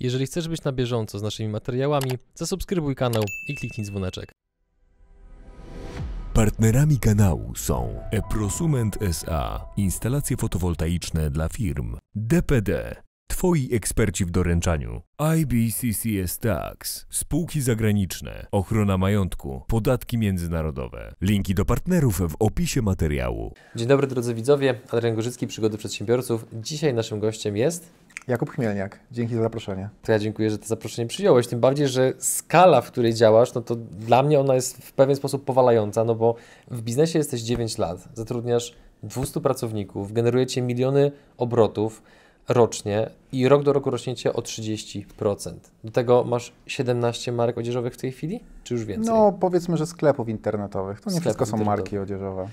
Jeżeli chcesz być na bieżąco z naszymi materiałami, zasubskrybuj kanał i kliknij dzwoneczek. Partnerami kanału są Eprosument S.A. Instalacje fotowoltaiczne dla firm, DPD, Twoi eksperci w doręczaniu, IBCCS.TAX, spółki zagraniczne, ochrona majątku, podatki międzynarodowe. Linki do partnerów w opisie materiału. Dzień dobry drodzy widzowie, Adrian Gorzycki, Przygody Przedsiębiorców. Dzisiaj naszym gościem jest... Jakub Chmielniak. Dzięki za zaproszenie. To ja dziękuję, że to zaproszenie przyjąłeś, tym bardziej, że skala, w której działasz, no to dla mnie ona jest w pewien sposób powalająca, no bo w biznesie jesteś 9 lat, zatrudniasz 200 pracowników, generujecie miliony obrotów rocznie i rok do roku rośniecie o 30%. Do tego masz 17 marek odzieżowych w tej chwili, czy już więcej? No powiedzmy, że sklepów internetowych, to nie wszystko są marki odzieżowe.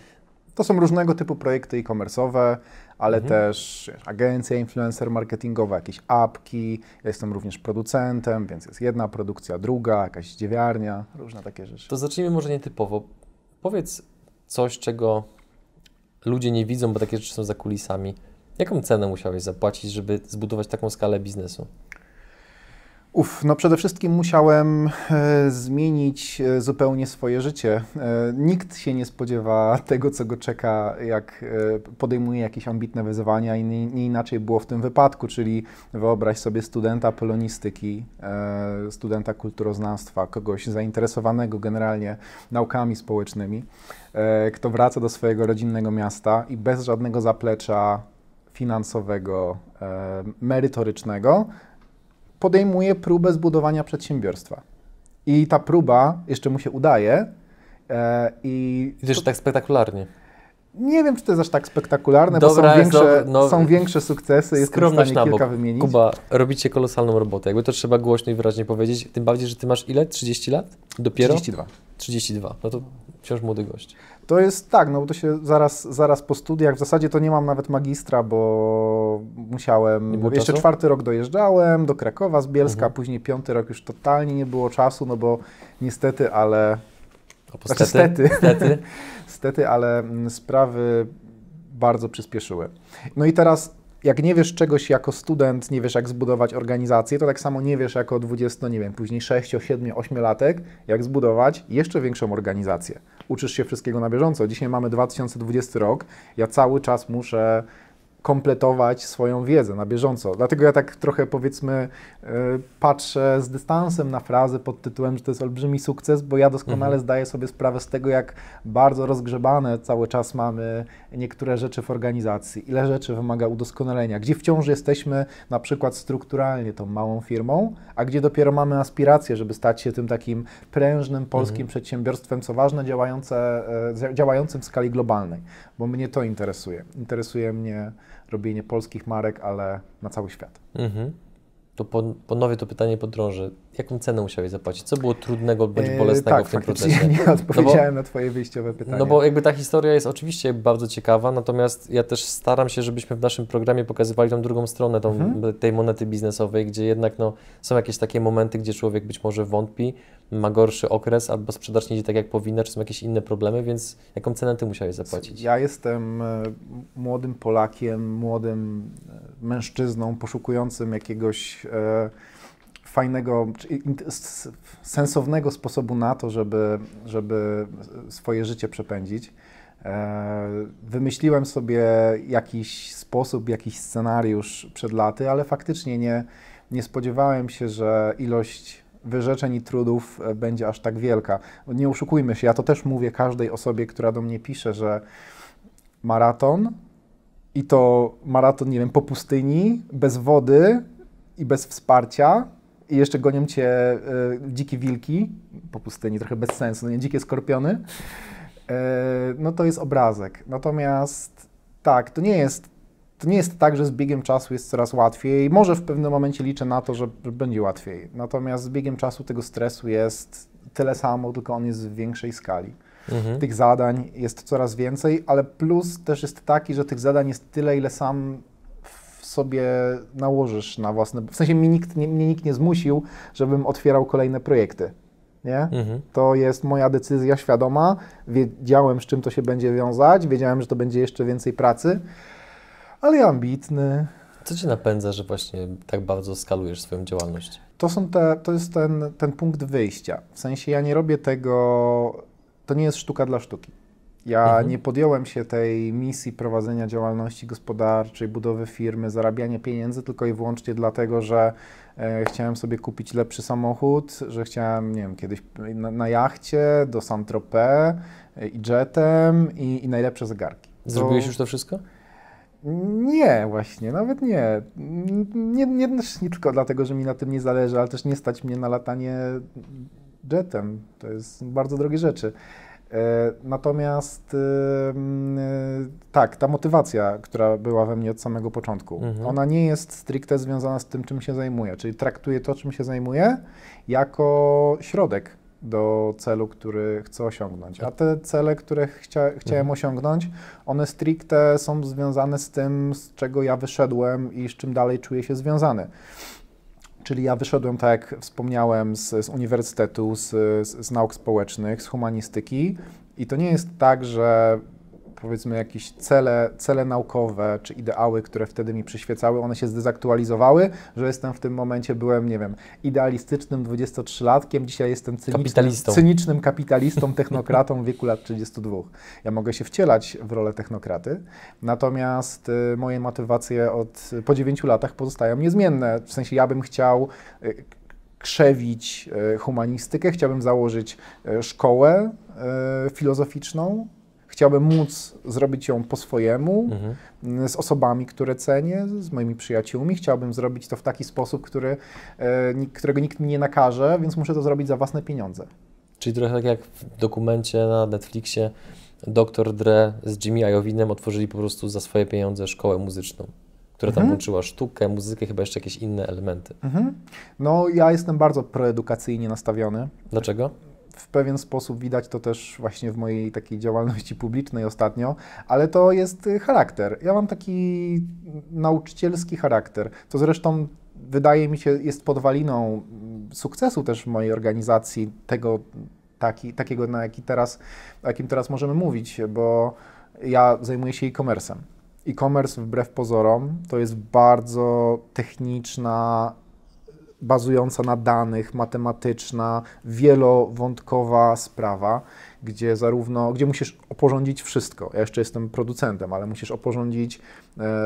To są różnego typu projekty e-commerce'owe, ale też wiesz, agencje influencer marketingowe, jakieś apki. Ja jestem również producentem, więc jest jedna produkcja, druga, jakaś zdziewiarnia, różne takie rzeczy. To zacznijmy może nietypowo. Powiedz coś, czego ludzie nie widzą, bo takie rzeczy są za kulisami. Jaką cenę musiałeś zapłacić, żeby zbudować taką skalę biznesu? No przede wszystkim musiałem zmienić zupełnie swoje życie. Nikt się nie spodziewa tego, co go czeka, jak podejmuje jakieś ambitne wyzwania i nie inaczej było w tym wypadku, czyli wyobraź sobie studenta polonistyki, studenta kulturoznawstwa, kogoś zainteresowanego generalnie naukami społecznymi, kto wraca do swojego rodzinnego miasta i bez żadnego zaplecza finansowego, merytorycznego, podejmuje próbę zbudowania przedsiębiorstwa. I ta próba jeszcze mu się udaje. I też tak spektakularnie. Nie wiem, czy to jest aż tak spektakularne, bo są większe, są większe sukcesy, jestem w stanie kilka wymienić. Kuba, robicie kolosalną robotę, jakby to trzeba głośno i wyraźnie powiedzieć, tym bardziej, że ty masz ile? 30 lat? Dopiero? 32. 32, no to wciąż młody gość. To jest tak, no bo to się zaraz po studiach, w zasadzie to nie mam nawet magistra, bo musiałem, jeszcze czwarty rok dojeżdżałem do Krakowa z Bielska, później piąty rok już totalnie nie było czasu, no bo niestety, ale... Niestety, ale sprawy bardzo przyspieszyły. No i teraz, jak nie wiesz czegoś jako student, nie wiesz jak zbudować organizację, to tak samo nie wiesz jako 20, nie wiem, później 6, 7, 8-latek, jak zbudować jeszcze większą organizację. Uczysz się wszystkiego na bieżąco. Dzisiaj mamy 2020 rok, ja cały czas muszę kompletować swoją wiedzę na bieżąco. Dlatego ja tak trochę, powiedzmy, patrzę z dystansem na frazę pod tytułem, że to jest olbrzymi sukces, bo ja doskonale zdaję sobie sprawę z tego, jak bardzo rozgrzebane cały czas mamy niektóre rzeczy w organizacji, ile rzeczy wymaga udoskonalenia, gdzie wciąż jesteśmy na przykład strukturalnie tą małą firmą, a gdzie dopiero mamy aspiracje, żeby stać się tym takim prężnym polskim przedsiębiorstwem, co ważne, działającym w skali globalnej, bo mnie to interesuje. Interesuje mnie robienie polskich marek, ale na cały świat. To ponownie to pytanie podrążę. Jaką cenę musiałeś zapłacić? Co było trudnego bądź bolesnego w tym procesie? Ja nie odpowiedziałem na Twoje wyjściowe pytanie. No bo jakby ta historia jest oczywiście bardzo ciekawa, natomiast ja też staram się, żebyśmy w naszym programie pokazywali tą drugą stronę tej monety biznesowej, gdzie jednak no, są jakieś takie momenty, gdzie człowiek być może wątpi, ma gorszy okres, albo sprzedaż nie idzie tak jak powinna, czy są jakieś inne problemy, więc jaką cenę Ty musiałeś zapłacić? Ja jestem młodym Polakiem, młodym mężczyzną poszukującym jakiegoś fajnego, sensownego sposobu na to, żeby swoje życie przepędzić. Wymyśliłem sobie jakiś sposób, jakiś scenariusz przed laty, ale faktycznie nie spodziewałem się, że ilość wyrzeczeń i trudów będzie aż tak wielka. Nie oszukujmy się, ja to też mówię każdej osobie, która do mnie pisze, że maraton i to maraton, nie wiem, po pustyni, bez wody i bez wsparcia i jeszcze gonią cię dzikie wilki po pustyni, trochę bez sensu, no nie, dzikie skorpiony, no to jest obrazek. Natomiast tak, to nie jest tak, że z biegiem czasu jest coraz łatwiej. Może w pewnym momencie liczę na to, że będzie łatwiej. Natomiast z biegiem czasu tego stresu jest tyle samo, tylko on jest w większej skali. Tych zadań jest coraz więcej, ale plus też jest taki, że tych zadań jest tyle, ile sam sobie nałożysz na własne... W sensie mnie nikt nie zmusił, żebym otwierał kolejne projekty. Nie? To jest moja decyzja świadoma. Wiedziałem, z czym to się będzie wiązać. Wiedziałem, że to będzie jeszcze więcej pracy. Ale ambitny. Co Cię napędza, że właśnie tak bardzo skalujesz swoją działalność? To jest ten punkt wyjścia. W sensie ja nie robię tego, to nie jest sztuka dla sztuki. Ja nie podjąłem się tej misji prowadzenia działalności gospodarczej, budowy firmy, zarabiania pieniędzy tylko i wyłącznie dlatego, że chciałem sobie kupić lepszy samochód, że chciałem, nie wiem, kiedyś na jachcie, do Saint-Tropez i jetem i najlepsze zegarki. Zrobiłeś już to wszystko? Nie, właśnie, nawet nie. Nie tylko dlatego, że mi na tym nie zależy, ale też nie stać mnie na latanie jetem. To jest bardzo drogie rzeczy. Natomiast tak, ta motywacja, która była we mnie od samego początku, ona nie jest stricte związana z tym, czym się zajmuję, czyli traktuję to, czym się zajmuję, jako środek do celu, który chcę osiągnąć. A te cele, które chciałem osiągnąć, one stricte są związane z tym, z czego ja wyszedłem i z czym dalej czuję się związany. Czyli ja wyszedłem, tak jak wspomniałem, z uniwersytetu, z nauk społecznych, z humanistyki i to nie jest tak, że powiedzmy jakieś cele naukowe czy ideały, które wtedy mi przyświecały, one się zdezaktualizowały, że jestem w tym momencie, byłem, nie wiem, idealistycznym 23-latkiem, dzisiaj jestem cynicznym kapitalistą, technokratą w wieku lat 32. Ja mogę się wcielać w rolę technokraty, natomiast moje motywacje po 9 latach pozostają niezmienne. W sensie ja bym chciał krzewić humanistykę, chciałbym założyć szkołę filozoficzną, chciałbym móc zrobić ją po swojemu, z osobami, które cenię, z moimi przyjaciółmi. Chciałbym zrobić to w taki sposób, którego nikt mi nie nakaże, więc muszę to zrobić za własne pieniądze. Czyli trochę tak jak w dokumencie na Netflixie Dr. Dre z Jimmy Iovinem otworzyli po prostu za swoje pieniądze szkołę muzyczną, która tam łączyła sztukę, muzykę, chyba jeszcze jakieś inne elementy. No ja jestem bardzo proedukacyjnie nastawiony. Dlaczego? W pewien sposób widać to też właśnie w mojej takiej działalności publicznej ostatnio, ale to jest charakter. Ja mam taki nauczycielski charakter. To zresztą wydaje mi się jest podwaliną sukcesu też w mojej organizacji, takiego, o jakim teraz możemy mówić, bo ja zajmuję się e-commerce'em. E-commerce wbrew pozorom to jest bardzo techniczna, bazująca na danych, matematyczna, wielowątkowa sprawa, gdzie musisz oporządzić wszystko. Ja jeszcze jestem producentem, ale musisz oporządzić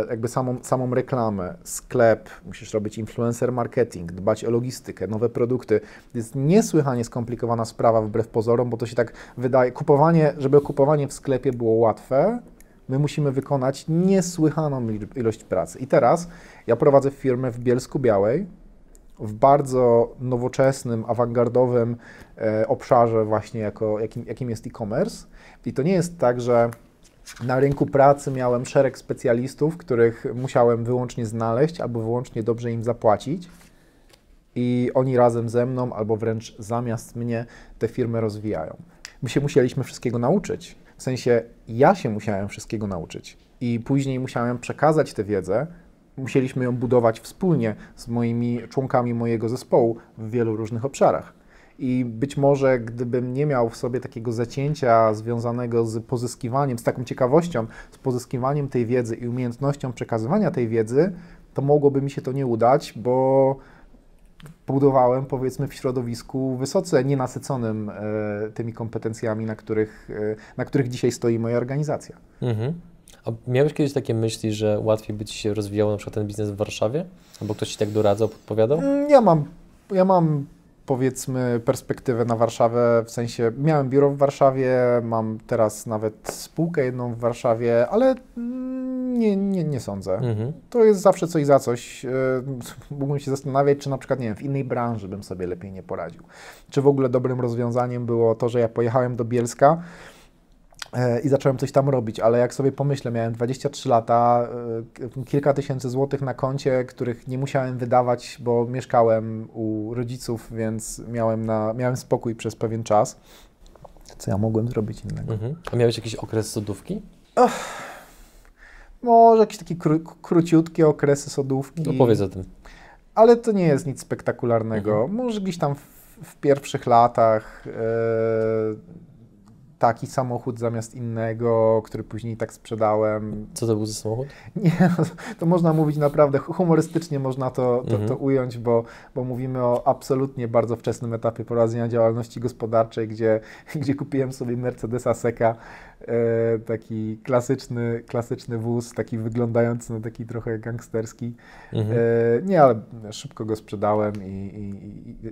jakby samą reklamę, sklep, musisz robić influencer marketing, dbać o logistykę, nowe produkty. To jest niesłychanie skomplikowana sprawa wbrew pozorom, bo to się tak wydaje. Żeby kupowanie w sklepie było łatwe, my musimy wykonać niesłychaną ilość pracy. I teraz ja prowadzę firmę w Bielsku Białej, w bardzo nowoczesnym, awangardowym obszarze właśnie, jakim jest e-commerce. I to nie jest tak, że na rynku pracy miałem szereg specjalistów, których musiałem wyłącznie znaleźć albo wyłącznie dobrze im zapłacić i oni razem ze mną albo wręcz zamiast mnie te firmy rozwijają. My się musieliśmy wszystkiego nauczyć, w sensie ja się musiałem wszystkiego nauczyć i później musiałem przekazać tę wiedzę. Musieliśmy ją budować wspólnie z moimi członkami mojego zespołu w wielu różnych obszarach. I być może gdybym nie miał w sobie takiego zacięcia związanego z pozyskiwaniem, z taką ciekawością, z pozyskiwaniem tej wiedzy i umiejętnością przekazywania tej wiedzy, to mogłoby mi się to nie udać, bo budowałem, powiedzmy, w środowisku wysoce nienasyconym tymi kompetencjami, na których dzisiaj stoi moja organizacja. A miałeś kiedyś takie myśli, że łatwiej by Ci się rozwijało na przykład ten biznes w Warszawie? Albo ktoś Ci tak doradzał, podpowiadał? Ja mam powiedzmy perspektywę na Warszawę, w sensie miałem biuro w Warszawie, mam teraz nawet spółkę jedną w Warszawie, ale nie sądzę. To jest zawsze coś za coś. Mógłbym się zastanawiać, czy na przykład, nie wiem, w innej branży bym sobie lepiej nie poradził. Czy w ogóle dobrym rozwiązaniem było to, że ja pojechałem do Bielska i zacząłem coś tam robić, ale jak sobie pomyślę, miałem 23 lata, kilka tysięcy złotych na koncie, których nie musiałem wydawać, bo mieszkałem u rodziców, więc miałem spokój przez pewien czas. Co ja mogłem zrobić innego? A miałeś jakiś okres sodówki? Może jakieś takie króciutkie okresy sodówki. No powiedz o tym. Ale to nie jest nic spektakularnego. Może gdzieś tam w pierwszych latach taki samochód zamiast innego, który później tak sprzedałem. Co to był za samochód? Nie, to można mówić naprawdę, humorystycznie można to ująć, bo mówimy o absolutnie bardzo wczesnym etapie prowadzenia działalności gospodarczej, gdzie kupiłem sobie Mercedesa Seka, taki klasyczny wóz, taki wyglądający, no taki trochę gangsterski. Nie, ale szybko go sprzedałem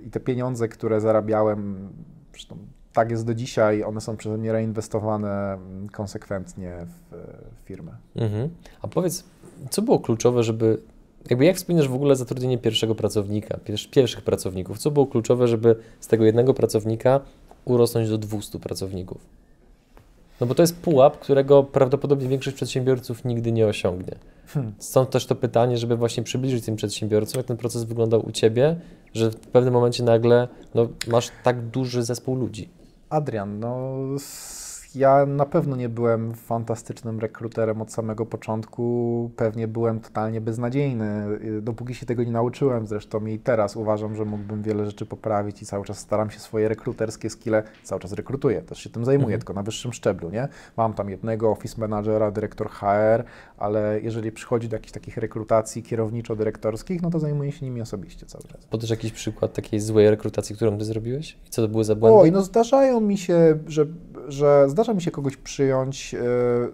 i te pieniądze, które zarabiałem, zresztą tak jest do dzisiaj, one są przeze mnie reinwestowane konsekwentnie w firmę. A powiedz, co było kluczowe, żeby, jak wspominasz w ogóle zatrudnienie pierwszego pracownika, pierwszych pracowników, co było kluczowe, żeby z tego jednego pracownika urosnąć do 200 pracowników? No bo to jest pułap, którego prawdopodobnie większość przedsiębiorców nigdy nie osiągnie. Stąd też to pytanie, żeby właśnie przybliżyć tym przedsiębiorcom, jak ten proces wyglądał u Ciebie, że w pewnym momencie nagle masz tak duży zespół ludzi. Adrian, ja na pewno nie byłem fantastycznym rekruterem od samego początku, pewnie byłem totalnie beznadziejny, dopóki się tego nie nauczyłem zresztą i teraz uważam, że mógłbym wiele rzeczy poprawić i cały czas staram się swoje rekruterskie skille, cały czas rekrutuję, też się tym zajmuję, tylko na wyższym szczeblu, nie? Mam tam jednego office managera, dyrektor HR, ale jeżeli przychodzi do jakichś takich rekrutacji kierowniczo-dyrektorskich, no to zajmuję się nimi osobiście cały czas. Podasz jakiś przykład takiej złej rekrutacji, którą Ty zrobiłeś? I co to były za błędy? Oj, zdarzają mi się, że zdarza mi się kogoś przyjąć,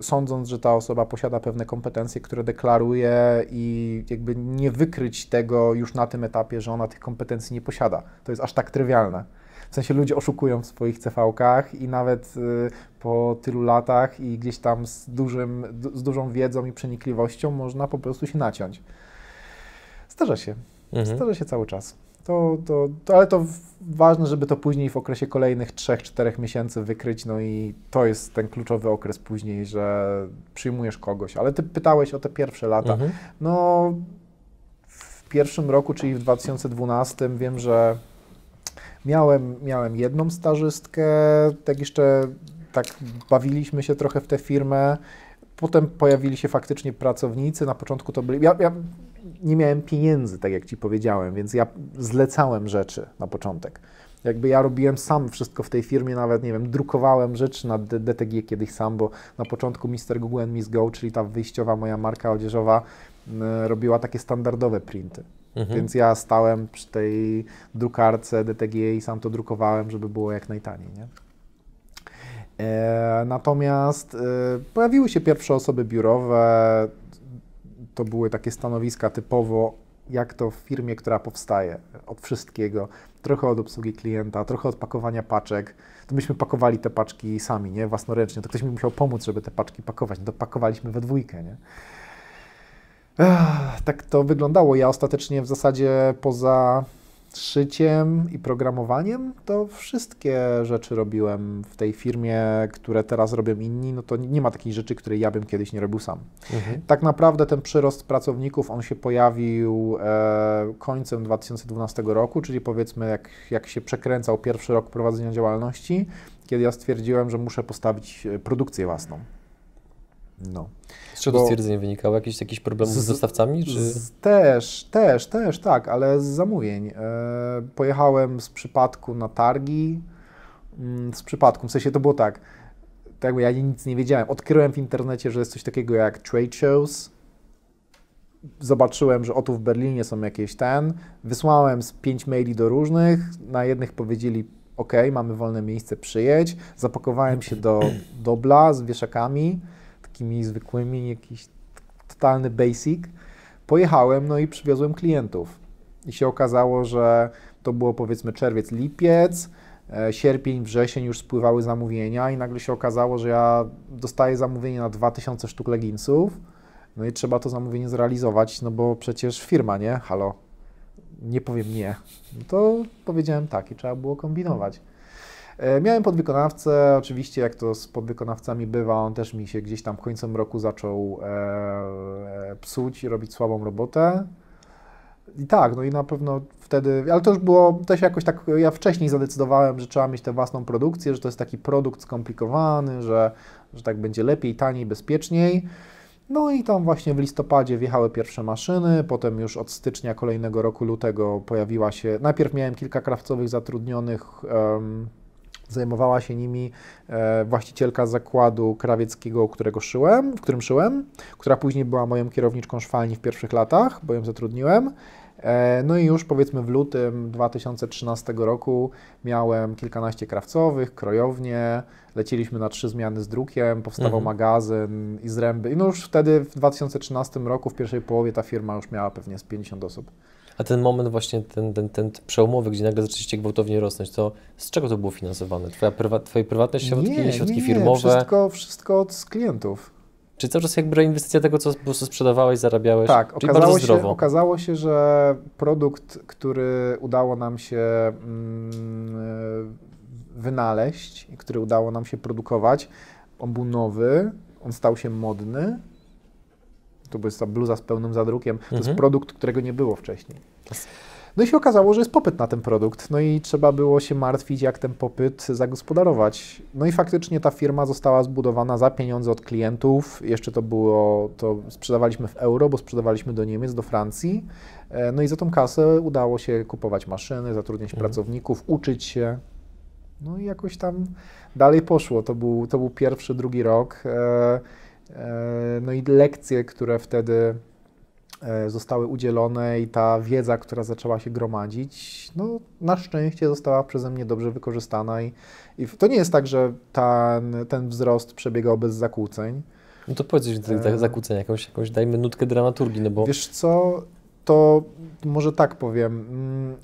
sądząc, że ta osoba posiada pewne kompetencje, które deklaruje i jakby nie wykryć tego już na tym etapie, że ona tych kompetencji nie posiada. To jest aż tak trywialne. W sensie ludzie oszukują w swoich CV-kach i nawet po tylu latach i gdzieś tam z dużą wiedzą i przenikliwością można po prostu się naciąć. Zdarza się cały czas. Ale to ważne, żeby to później w okresie kolejnych 3-4 miesięcy wykryć, no i to jest ten kluczowy okres później, że przyjmujesz kogoś. Ale Ty pytałeś o te pierwsze lata. No w pierwszym roku, czyli w 2012, wiem, że miałem jedną stażystkę, tak jeszcze tak bawiliśmy się trochę w tę firmę. Potem pojawili się faktycznie pracownicy, na początku to byli... Ja nie miałem pieniędzy, tak jak Ci powiedziałem, więc ja zlecałem rzeczy na początek. Jakby ja robiłem sam wszystko w tej firmie, nawet, nie wiem, drukowałem rzeczy na DTG kiedyś sam, bo na początku Mr. Google and Miss Go, czyli ta wyjściowa moja marka odzieżowa, robiła takie standardowe printy. Więc ja stałem przy tej drukarce DTG i sam to drukowałem, żeby było jak najtaniej, nie? Natomiast pojawiły się pierwsze osoby biurowe, to były takie stanowiska typowo, jak to w firmie, która powstaje, od wszystkiego, trochę od obsługi klienta, trochę od pakowania paczek. To myśmy pakowali te paczki sami, nie, własnoręcznie, to ktoś mi musiał pomóc, żeby te paczki pakować, no to pakowaliśmy we dwójkę, nie. Tak to wyglądało, ja ostatecznie w zasadzie poza szyciem i programowaniem, to wszystkie rzeczy robiłem w tej firmie, które teraz robią inni, no to nie ma takiej rzeczy, której ja bym kiedyś nie robił sam. Tak naprawdę ten przyrost pracowników, on się pojawił końcem 2012 roku, czyli powiedzmy jak się przekręcał pierwszy rok prowadzenia działalności, kiedy ja stwierdziłem, że muszę postawić produkcję własną. No. Z czego to stwierdzenie wynikało? Jakiś problem z dostawcami? Czy? Też, tak, ale z zamówień. Pojechałem z przypadku na targi, z przypadku, w sensie to było tak jakby ja nic nie wiedziałem. Odkryłem w internecie, że jest coś takiego jak trade shows. Zobaczyłem, że tu w Berlinie są jakieś wysłałem z 5 maili do różnych, na jednych powiedzieli OK, mamy wolne miejsce, przyjedź. Zapakowałem się do Dobla z wieszakami. Takimi zwykłymi, jakiś totalny basic, pojechałem, no i przywiozłem klientów. I się okazało, że to było powiedzmy czerwiec, lipiec, sierpień, wrzesień już spływały zamówienia i nagle się okazało, że ja dostaję zamówienie na 2000 sztuk leginsów, no i trzeba to zamówienie zrealizować, no bo przecież firma, nie? Halo, nie powiem nie. No to powiedziałem tak i trzeba było kombinować. Miałem podwykonawcę, oczywiście jak to z podwykonawcami bywa, on też mi się gdzieś tam końcem roku zaczął psuć i robić słabą robotę. I tak, no i na pewno wtedy, ale to już było też jakoś tak, ja wcześniej zadecydowałem, że trzeba mieć tę własną produkcję, że to jest taki produkt skomplikowany, że tak będzie lepiej, taniej, bezpieczniej. No i tam właśnie w listopadzie wjechały pierwsze maszyny, potem już od stycznia kolejnego roku, lutego pojawiła się, najpierw miałem kilka krawcowych zatrudnionych Zajmowała się nimi właścicielka zakładu krawieckiego, w którym szyłem, która później była moją kierowniczką szwalni w pierwszych latach, bo ją zatrudniłem. No i już powiedzmy w lutym 2013 roku miałem kilkanaście krawcowych, krojownie, lecieliśmy na 3 zmiany z drukiem, powstawał magazyn i zręby. I no już wtedy w 2013 roku w pierwszej połowie ta firma już miała pewnie z 50 osób. A ten moment właśnie, ten przełomowy, gdzie nagle zaczęliście gwałtownie rosnąć, to z czego to było finansowane? Twoje prywatne środki, nie, firmowe? Wszystko od klientów. Czyli cały czas jakby reinwestycja tego, co po prostu sprzedawałeś, zarabiałeś? Tak, czyli bardzo zdrowo. Okazało się, że produkt, który udało nam się wynaleźć, który udało nam się produkować, on był nowy, on stał się modny. To jest ta bluza z pełnym zadrukiem. To jest produkt, którego nie było wcześniej. No i się okazało, że jest popyt na ten produkt. No i trzeba było się martwić, jak ten popyt zagospodarować. No i faktycznie ta firma została zbudowana za pieniądze od klientów. Jeszcze to sprzedawaliśmy w euro, bo sprzedawaliśmy do Niemiec, do Francji. No i za tą kasę udało się kupować maszyny, zatrudniać pracowników, uczyć się. No i jakoś tam dalej poszło. To był pierwszy, drugi rok. No i lekcje, które wtedy zostały udzielone i ta wiedza, która zaczęła się gromadzić, no na szczęście została przeze mnie dobrze wykorzystana i to nie jest tak, że ten wzrost przebiegał bez zakłóceń. No to powiedz mi tych zakłóceń, jakąś dajmy nutkę dramaturgii, no bo... Wiesz co, to może tak powiem,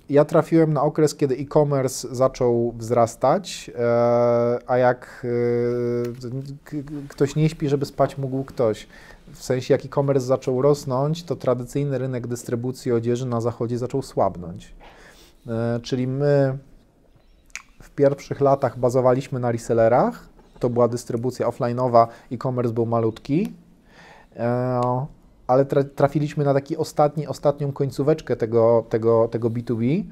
ja trafiłem na okres, kiedy e-commerce zaczął wzrastać, a jak ktoś nie śpi, żeby spać mógł ktoś. W sensie, jak e-commerce zaczął rosnąć, to tradycyjny rynek dystrybucji odzieży na zachodzie zaczął słabnąć. Czyli my w pierwszych latach bazowaliśmy na resellerach, to była dystrybucja offline'owa, e-commerce był malutki, ale trafiliśmy na taki ostatnią końcóweczkę tego B2B,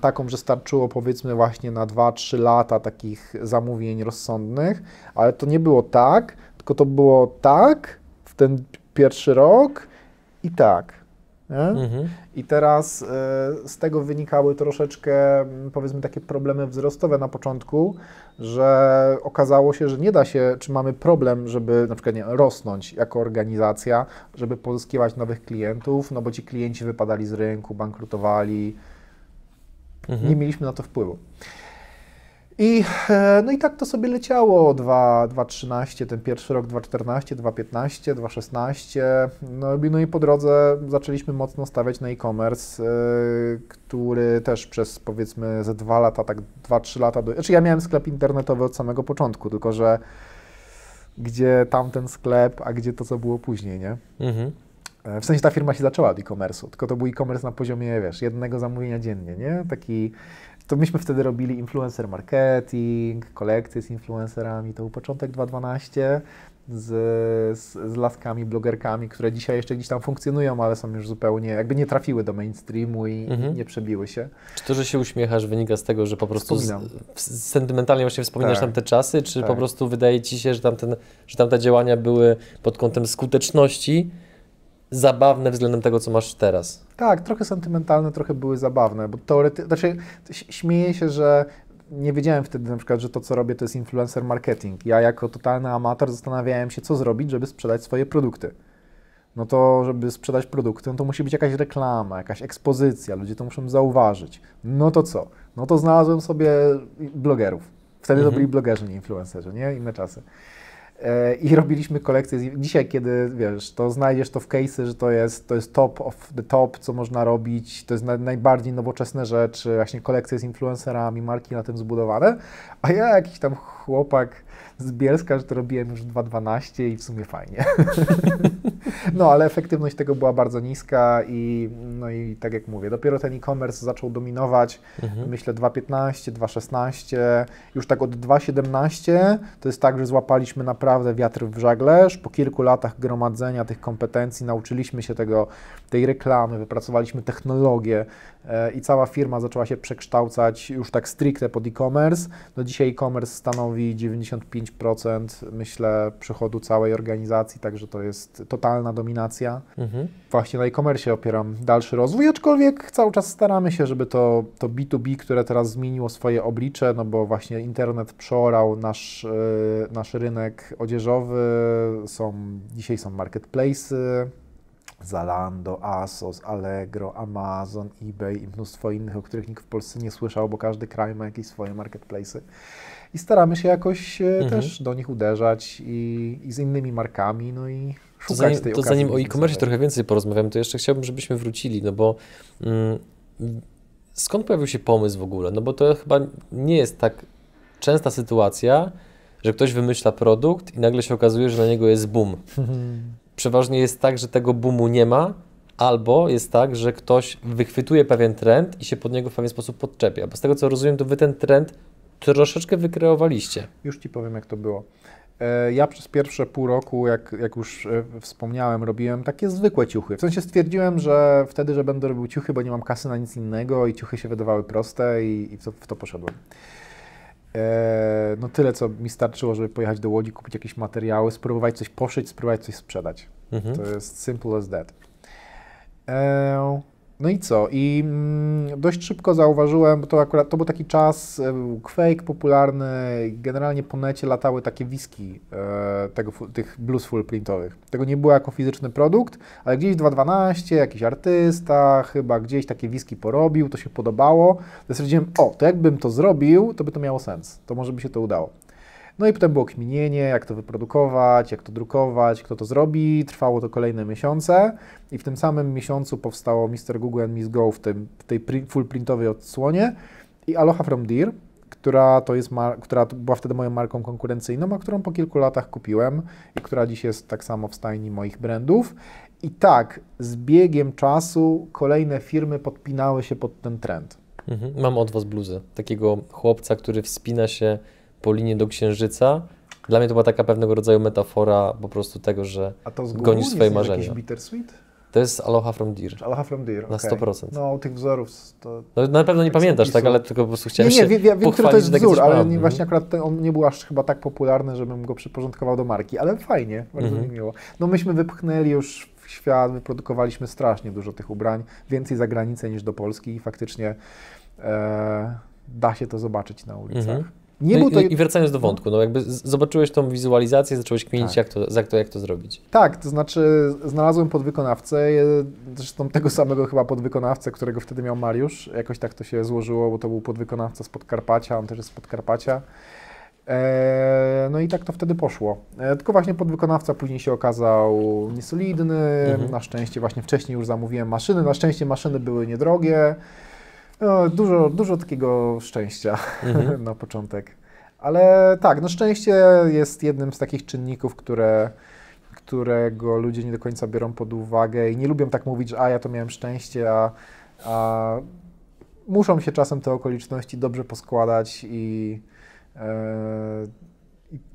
taką, że starczyło powiedzmy właśnie na 2-3 lata takich zamówień rozsądnych, ale to nie było tak, tylko to było tak w ten pierwszy rok i tak. I teraz z tego wynikały troszeczkę, powiedzmy, takie problemy wzrostowe na początku, że okazało się, że nie da się, czy mamy problem, żeby na przykład rosnąć jako organizacja, żeby pozyskiwać nowych klientów, no bo ci klienci wypadali z rynku, bankrutowali, nie mieliśmy na to wpływu. I tak to sobie leciało 2013, ten pierwszy rok 2014, 2015, 2016, no i po drodze zaczęliśmy mocno stawiać na e-commerce, który też przez powiedzmy ze 2 lata, tak 2-3 lata, znaczy ja miałem sklep internetowy od samego początku, tylko że gdzie tamten sklep, a gdzie to, co było później, nie? W sensie ta firma się zaczęła od e-commerce'u, tylko to był e-commerce na poziomie, wiesz, 1 zamówienia dziennie, nie? To myśmy wtedy robili influencer marketing, kolekcje z influencerami, to był początek 2012 z laskami, blogerkami, które dzisiaj jeszcze gdzieś tam funkcjonują, ale są już zupełnie, jakby nie trafiły do mainstreamu i nie przebiły się. Czy to, że się uśmiechasz, wynika z tego, że po prostu sentymentalnie właśnie wspominasz tamte czasy, czy po prostu wydaje Ci się, że tamte działania były pod kątem skuteczności zabawne względem tego, co masz teraz? Tak, trochę sentymentalne, trochę były zabawne, bo znaczy, śmieję się, że nie wiedziałem wtedy na przykład, że to, co robię, to jest influencer marketing. Ja jako totalny amator zastanawiałem się, co zrobić, żeby sprzedać swoje produkty. No to, żeby sprzedać produkty, no to musi być jakaś reklama, jakaś ekspozycja, ludzie to muszą zauważyć. No to co? No to znalazłem sobie blogerów. Wtedy to byli blogerzy, nie influencerzy, nie? Inne czasy. I robiliśmy kolekcję. Dzisiaj, kiedy wiesz, to znajdziesz to w case'y, że to jest top of the top, co można robić, to jest najbardziej nowoczesne rzeczy, właśnie kolekcje z influencerami, marki na tym zbudowane, a ja jakiś tam chłopak z Bielska, że to robiłem już 2012 i w sumie fajnie. No, ale efektywność tego była bardzo niska i no i tak jak mówię, dopiero ten e-commerce zaczął dominować, myślę 2015, 2016, już tak od 2017 to jest tak, że złapaliśmy naprawdę wiatr w żagle, po kilku latach gromadzenia tych kompetencji nauczyliśmy się tej reklamy, wypracowaliśmy technologię, i cała firma zaczęła się przekształcać już tak stricte pod e-commerce. No dzisiaj e-commerce stanowi 95%, myślę, przychodu całej organizacji, także to jest totalna dominacja. Mhm. Właśnie na e-commerce opieram dalszy rozwój, aczkolwiek cały czas staramy się, żeby to B2B, które teraz zmieniło swoje oblicze, no bo właśnie internet przeorał nasz rynek odzieżowy, dzisiaj są marketplace'y, Zalando, Asos, Allegro, Amazon, eBay i mnóstwo innych, o których nikt w Polsce nie słyszał, bo każdy kraj ma jakieś swoje marketplace'y. I staramy się jakoś też do nich uderzać i z innymi markami, no i szukać tej okazji. To zanim o e-commerce trochę więcej porozmawiamy, to jeszcze chciałbym, żebyśmy wrócili, no bo skąd pojawił się pomysł w ogóle? No bo to chyba nie jest tak częsta sytuacja, że ktoś wymyśla produkt i nagle się okazuje, że na niego jest boom. Przeważnie jest tak, że tego boomu nie ma, albo jest tak, że ktoś wychwytuje pewien trend i się pod niego w pewien sposób podczepia. Bo z tego, co rozumiem, to Wy ten trend troszeczkę wykreowaliście. Już Ci powiem, jak to było. Ja przez pierwsze pół roku, jak już wspomniałem, robiłem takie zwykłe ciuchy. W sensie stwierdziłem, że wtedy, że będę robił ciuchy, bo nie mam kasy na nic innego i ciuchy się wydawały proste i w to poszedłem. No tyle, co mi starczyło, żeby pojechać do Łodzi, kupić jakieś materiały, spróbować coś poszyć, spróbować coś sprzedać. Mhm. To jest simple as that. No i co? I dość szybko zauważyłem, bo to akurat to był taki czas, Quake popularny, generalnie po necie latały takie wiski tych blues full printowych. Tego nie było jako fizyczny produkt, ale gdzieś 2012, jakiś artysta chyba gdzieś takie wiski porobił, to się podobało. To stwierdziłem, to jakbym to zrobił, to by to miało sens, to może by się to udało. No i potem było kminienie, jak to wyprodukować, jak to drukować, kto to zrobi. Trwało to kolejne miesiące i w tym samym miesiącu powstało Mr. Google and Miss Go w tej full printowej odsłonie i Aloha from Deer, która była wtedy moją marką konkurencyjną, a którą po kilku latach kupiłem i która dziś jest tak samo w stajni moich brandów. I tak z biegiem czasu kolejne firmy podpinały się pod ten trend. Mhm. Mam od Was bluzę, takiego chłopca, który wspina się po linii do księżyca. Dla mnie to była taka pewnego rodzaju metafora po prostu tego, że gonisz swoje marzenia. A to z Bittersweet? To jest Aloha from Deer. Aloha from Deer, na 100%. No, tych wzorów to... No, na pewno nie pamiętasz, tak? Ale tylko po prostu chciałem wiem, który to jest wzór, ale właśnie akurat on nie był aż chyba tak popularny, żebym go przyporządkował do marki, ale fajnie, bardzo mi miło. No myśmy wypchnęli już w świat, wyprodukowaliśmy strasznie dużo tych ubrań, więcej za granicę niż do Polski i faktycznie da się to zobaczyć na ulicach. I wracając do wątku, no jakby zobaczyłeś tą wizualizację, zacząłeś kminić, jak to zrobić. Tak, to znaczy znalazłem podwykonawcę, zresztą tego samego chyba podwykonawcę, którego wtedy miał Mariusz, jakoś tak to się złożyło, bo to był podwykonawca z Podkarpacia, on też jest z Podkarpacia. No i tak to wtedy poszło. Tylko właśnie podwykonawca później się okazał niesolidny, na szczęście właśnie wcześniej już zamówiłem maszyny, na szczęście maszyny były niedrogie. No, dużo takiego szczęścia na początek, ale tak, no szczęście jest jednym z takich czynników, którego ludzie nie do końca biorą pod uwagę i nie lubią tak mówić, że ja to miałem szczęście, a muszą się czasem te okoliczności dobrze poskładać i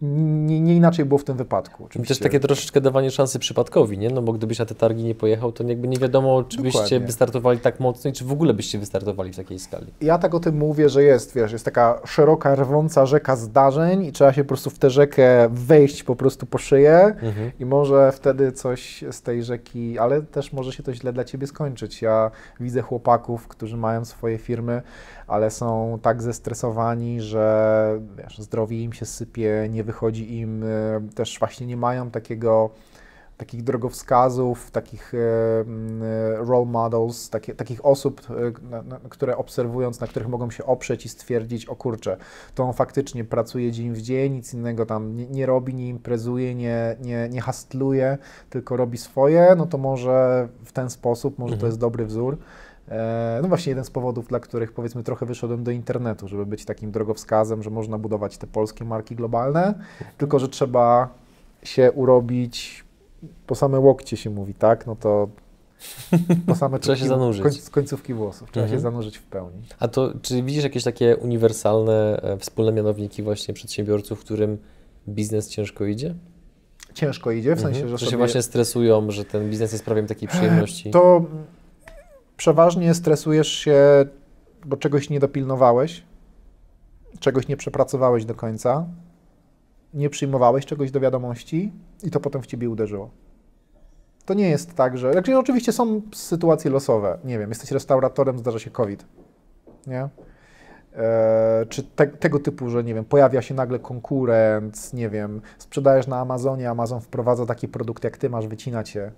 nie inaczej było w tym wypadku. Oczywiście. Też takie troszeczkę dawanie szansy przypadkowi, nie? No bo gdybyś na te targi nie pojechał, to jakby nie wiadomo, czy byście wystartowali tak mocno i czy w ogóle byście wystartowali w takiej skali. Ja tak o tym mówię, że jest taka szeroka, rwąca rzeka zdarzeń i trzeba się po prostu w tę rzekę wejść po prostu po szyję i może wtedy coś z tej rzeki, ale też może się to źle dla Ciebie skończyć. Ja widzę chłopaków, którzy mają swoje firmy, ale są tak zestresowani, że zdrowie im się sypie, nie wychodzi im, też właśnie nie mają takich drogowskazów, takich role models, takich osób, które obserwując, na których mogą się oprzeć i stwierdzić, o kurczę, to on faktycznie pracuje dzień w dzień, nic innego tam nie robi, nie imprezuje, nie hastluje, tylko robi swoje, no to może w ten sposób, może to jest dobry wzór. No właśnie jeden z powodów, dla których powiedzmy trochę wyszedłem do internetu, żeby być takim drogowskazem, że można budować te polskie marki globalne, tylko że trzeba się urobić, po same łokcie się mówi, tak? No to po same trzeba się zanurzyć. Z końcówki włosów, trzeba się zanurzyć w pełni. A to czy widzisz jakieś takie uniwersalne, wspólne mianowniki właśnie przedsiębiorców, którym biznes ciężko idzie? Ciężko idzie, w sensie, że się właśnie stresują, że ten biznes jest prawie takiej przyjemności. To Przeważnie stresujesz się, bo czegoś nie dopilnowałeś, czegoś nie przepracowałeś do końca, nie przyjmowałeś czegoś do wiadomości i to potem w ciebie uderzyło. To nie jest tak, że... Znaczy, oczywiście są sytuacje losowe, nie wiem, jesteś restauratorem, zdarza się COVID, nie? Czy tego typu, że nie wiem, pojawia się nagle konkurent, nie wiem, sprzedajesz na Amazonie, Amazon wprowadza taki produkt jak ty masz, wycina cię.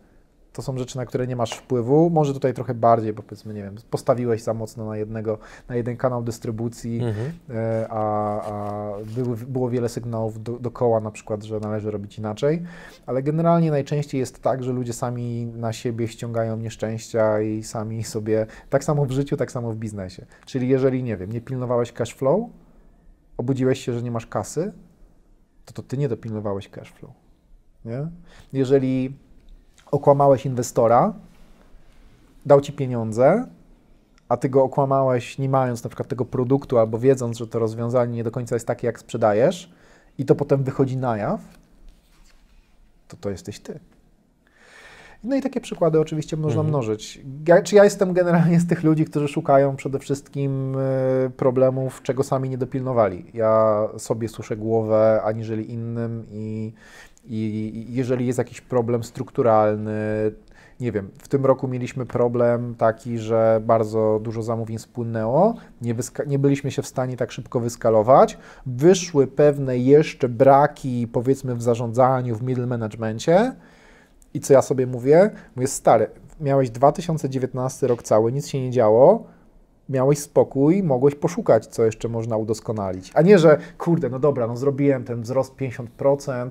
To są rzeczy, na które nie masz wpływu. Może tutaj trochę bardziej, bo powiedzmy, nie wiem, postawiłeś za mocno na jeden kanał dystrybucji, było wiele sygnałów dookoła na przykład, że należy robić inaczej. Ale generalnie najczęściej jest tak, że ludzie sami na siebie ściągają nieszczęścia i sami sobie, tak samo w życiu, tak samo w biznesie. Czyli jeżeli, nie wiem, nie pilnowałeś cash flow, obudziłeś się, że nie masz kasy, to ty nie dopilnowałeś cash flow, nie? Jeżeli okłamałeś inwestora, dał ci pieniądze, a ty go okłamałeś nie mając na przykład tego produktu albo wiedząc, że to rozwiązanie nie do końca jest takie, jak sprzedajesz i to potem wychodzi na jaw, to jesteś ty. No i takie przykłady oczywiście można mnożyć. Ja jestem generalnie z tych ludzi, którzy szukają przede wszystkim problemów, czego sami nie dopilnowali. Ja sobie suszę głowę aniżeli innym i jeżeli jest jakiś problem strukturalny, nie wiem, w tym roku mieliśmy problem taki, że bardzo dużo zamówień spłynęło, nie byliśmy się w stanie tak szybko wyskalować, wyszły pewne jeszcze braki, powiedzmy, w zarządzaniu, w middle managemencie i co ja sobie mówię? Mówię, stary, miałeś 2019 rok cały, nic się nie działo, miałeś spokój, mogłeś poszukać, co jeszcze można udoskonalić. A nie, że kurde, no dobra, no zrobiłem ten wzrost 50%,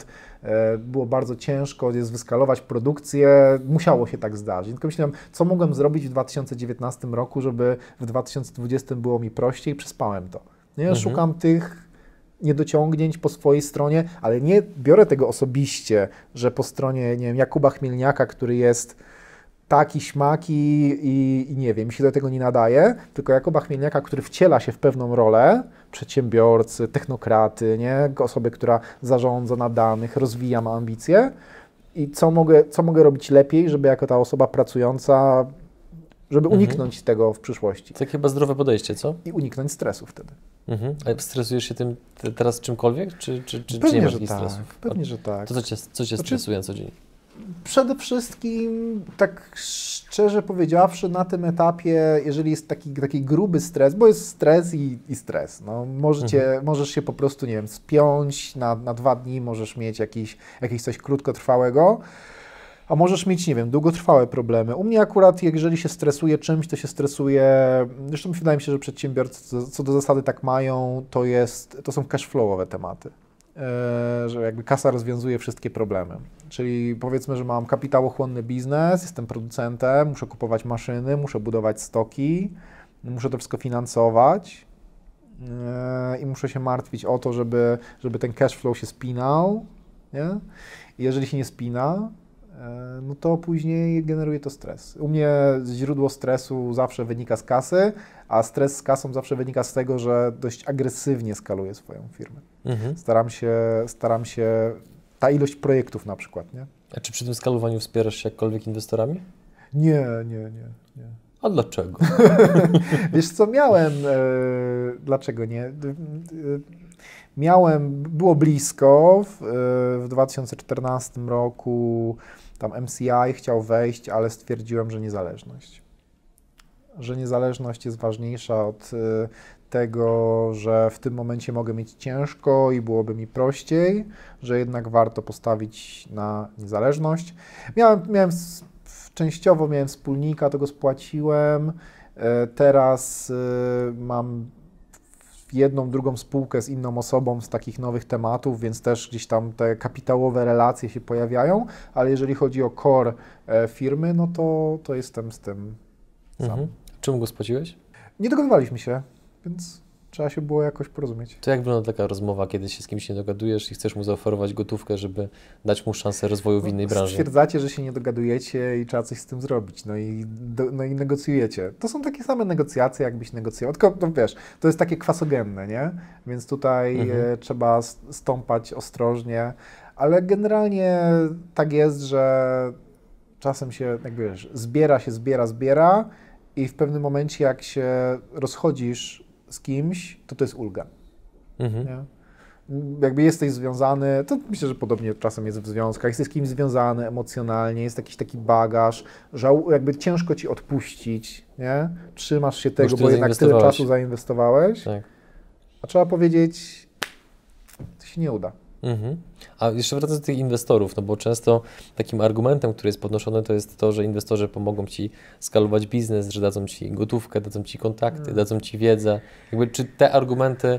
było bardzo ciężko, jest wyskalować produkcję, musiało się tak zdarzyć. Tylko myślałem, co mogłem zrobić w 2019 roku, żeby w 2020 było mi prościej, przespałem to. Nie? Szukam tych niedociągnięć po swojej stronie, ale nie biorę tego osobiście, że po stronie, nie wiem, Jakuba Chmielniaka, który jest taki-śmaki i nie wiem, mi się do tego nie nadaje, tylko Jakuba Chmielniaka, który wciela się w pewną rolę przedsiębiorcy, technokraty, nie? Osoby, która zarządza na danych, rozwija, ma ambicje i co mogę robić lepiej, żeby jako ta osoba pracująca, żeby uniknąć tego w przyszłości. Takie chyba zdrowe podejście, co? I uniknąć stresu wtedy. A stresujesz się tym teraz czymkolwiek, czy nie masz takich stresów? Pewnie, że tak. To co cię stresuje na co dzień? Przede wszystkim, tak szczerze powiedziawszy, na tym etapie, jeżeli jest taki gruby stres, bo jest stres i stres, no, możesz się po prostu, nie wiem, spiąć na 2 dni, możesz mieć jakieś coś krótkotrwałego, a możesz mieć, nie wiem, długotrwałe problemy. U mnie akurat, jeżeli się stresuje czymś, to się stresuje, zresztą wydaje mi się, że przedsiębiorcy co do zasady tak mają, to są cashflowowe tematy. Że jakby kasa rozwiązuje wszystkie problemy. Czyli powiedzmy, że mam kapitałochłonny biznes, jestem producentem, muszę kupować maszyny, muszę budować stoki, muszę to wszystko finansować i muszę się martwić o to, żeby ten cash flow się spinał, nie? Jeżeli się nie spina, no to później generuje to stres. U mnie źródło stresu zawsze wynika z kasy, a stres z kasą zawsze wynika z tego, że dość agresywnie skaluję swoją firmę. Staram się ta ilość projektów na przykład, nie? A czy przy tym skalowaniu wspierasz się jakkolwiek inwestorami? Nie. A dlaczego? Wiesz co, miałem... dlaczego nie? Było blisko, w 2014 roku tam MCI chciał wejść, ale stwierdziłem, że niezależność. Że niezależność jest ważniejsza od tego, że w tym momencie mogę mieć ciężko i byłoby mi prościej, że jednak warto postawić na niezależność. Częściowo miałem wspólnika, to go spłaciłem, teraz mam jedną, drugą spółkę z inną osobą z takich nowych tematów, więc też gdzieś tam te kapitałowe relacje się pojawiają, ale jeżeli chodzi o core firmy, no to jestem z tym sam. Czemu go spłaciłeś? Nie dogadywaliśmy się, więc trzeba się było jakoś porozumieć. To jak wygląda taka rozmowa, kiedy się z kimś nie dogadujesz i chcesz mu zaoferować gotówkę, żeby dać mu szansę rozwoju w innej branży? Stwierdzacie, że się nie dogadujecie i trzeba coś z tym zrobić, no i negocjujecie. To są takie same negocjacje, jakbyś negocjował, tylko no wiesz, to jest takie kwasogenne, nie? Więc tutaj trzeba stąpać ostrożnie, ale generalnie tak jest, że czasem się, jak wiesz, zbiera i w pewnym momencie, jak się rozchodzisz z kimś, to to jest ulga. Mhm. Nie? Jakby jesteś związany, to myślę, że podobnie czasem jest w związkach, jesteś z kimś związany emocjonalnie, jest jakiś taki bagaż, że jakby ciężko ci odpuścić, nie? Trzymasz się tego, bo jednak tyle czasu zainwestowałeś, tak. A trzeba powiedzieć, to się nie uda. Mhm. A jeszcze wracając do tych inwestorów, no bo często takim argumentem, który jest podnoszony, to jest to, że inwestorzy pomogą Ci skalować biznes, że dadzą Ci gotówkę, dadzą Ci kontakty, dadzą Ci wiedzę. Jakby, czy te argumenty,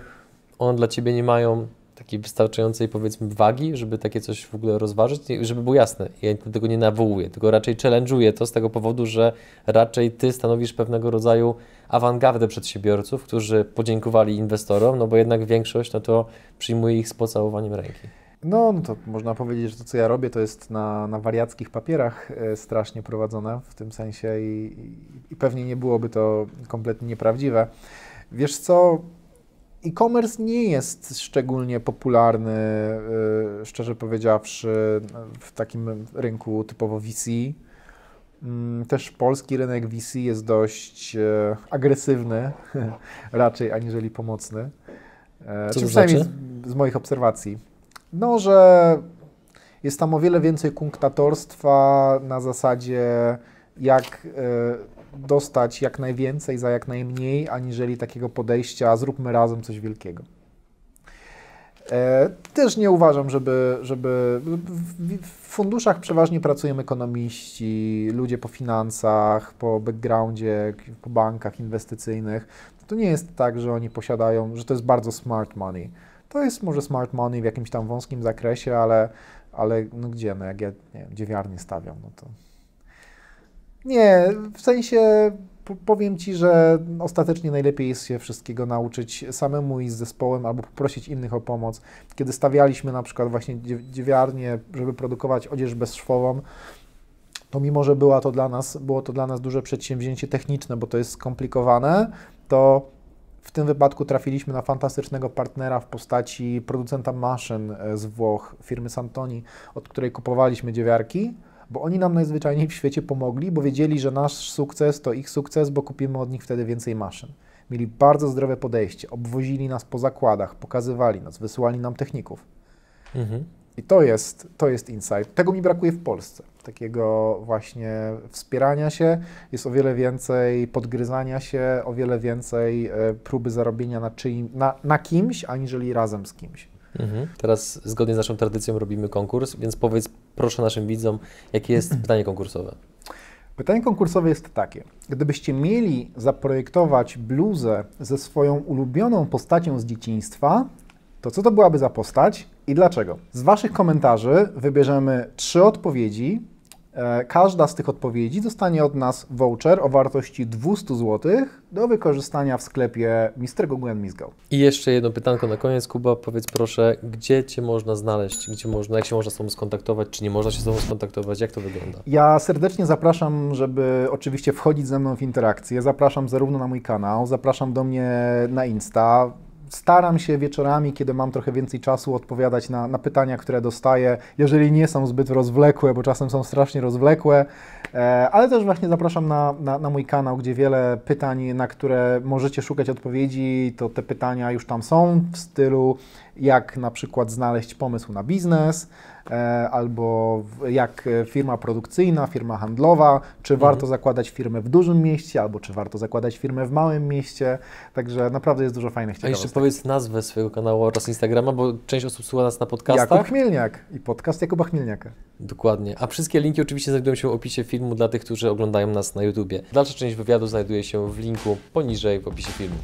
one dla Ciebie nie mają takiej wystarczającej, powiedzmy, wagi, żeby takie coś w ogóle rozważyć? Żeby było jasne, ja tego nie nawołuję, tylko raczej challenge'uję to z tego powodu, że raczej Ty stanowisz pewnego rodzaju awangardę przedsiębiorców, którzy podziękowali inwestorom, no bo jednak większość no to przyjmuje ich z pocałowaniem ręki. No to można powiedzieć, że to, co ja robię, to jest na wariackich papierach strasznie prowadzone w tym sensie i pewnie nie byłoby to kompletnie nieprawdziwe. Wiesz co? E-commerce nie jest szczególnie popularny, szczerze powiedziawszy, w takim rynku typowo VC. Też polski rynek VC jest dość agresywny, raczej aniżeli pomocny. Co to przynajmniej znaczy? Z moich obserwacji. No, że jest tam o wiele więcej kunktatorstwa na zasadzie jak dostać jak najwięcej za jak najmniej, aniżeli takiego podejścia, zróbmy razem coś wielkiego. Też nie uważam, żeby w funduszach przeważnie pracują ekonomiści, ludzie po finansach, po backgroundzie, po bankach inwestycyjnych. To nie jest tak, że oni posiadają, że to jest bardzo smart money. To jest może smart money w jakimś tam wąskim zakresie, ale no gdzie, no jak ja nie wiem, dziewiarnię stawiam, no to... Nie, w sensie powiem Ci, że ostatecznie najlepiej jest się wszystkiego nauczyć samemu i z zespołem, albo poprosić innych o pomoc. Kiedy stawialiśmy na przykład właśnie dziewiarnię, żeby produkować odzież bezszwową, to mimo, że było to dla nas duże przedsięwzięcie techniczne, bo to jest skomplikowane, to w tym wypadku trafiliśmy na fantastycznego partnera w postaci producenta maszyn z Włoch, firmy Santoni, od której kupowaliśmy dziewiarki. Bo oni nam najzwyczajniej w świecie pomogli, bo wiedzieli, że nasz sukces to ich sukces, bo kupimy od nich wtedy więcej maszyn. Mieli bardzo zdrowe podejście, obwozili nas po zakładach, pokazywali nas, wysyłali nam techników. Mhm. I to jest insight. Tego mi brakuje w Polsce. Takiego właśnie wspierania się, jest o wiele więcej podgryzania się, o wiele więcej próby zarobienia na kimś, aniżeli razem z kimś. Mhm. Teraz zgodnie z naszą tradycją robimy konkurs, więc powiedz proszę naszym widzom, jakie jest pytanie konkursowe. Pytanie konkursowe jest takie. Gdybyście mieli zaprojektować bluzę ze swoją ulubioną postacią z dzieciństwa, to co to byłaby za postać i dlaczego? Z Waszych komentarzy wybierzemy 3 odpowiedzi. Każda z tych odpowiedzi dostanie od nas voucher o wartości 200 zł do wykorzystania w sklepie Mr. Google and Miss Go. I jeszcze jedno pytanko na koniec, Kuba. Powiedz proszę, gdzie Cię można znaleźć, jak się można z Tobą skontaktować, czy nie można się z Tobą skontaktować, jak to wygląda? Ja serdecznie zapraszam, żeby oczywiście wchodzić ze mną w interakcję. Zapraszam zarówno na mój kanał, zapraszam do mnie na Insta. Staram się wieczorami, kiedy mam trochę więcej czasu, odpowiadać na pytania, które dostaję, jeżeli nie są zbyt rozwlekłe, bo czasem są strasznie rozwlekłe, ale też właśnie zapraszam na mój kanał, gdzie wiele pytań, na które możecie szukać odpowiedzi, to te pytania już tam są w stylu jak na przykład znaleźć pomysł na biznes, albo jak firma produkcyjna, firma handlowa, czy warto zakładać firmę w dużym mieście, albo czy warto zakładać firmę w małym mieście. Także naprawdę jest dużo fajnych ciekawostek. A jeszcze powiedz nazwę swojego kanału oraz Instagrama, bo część osób słucha nas na podcastach. Jakub Chmielniak i podcast Jakuba Chmielniaka. Dokładnie. A wszystkie linki oczywiście znajdują się w opisie filmu dla tych, którzy oglądają nas na YouTubie. Dalsza część wywiadu znajduje się w linku poniżej w opisie filmu.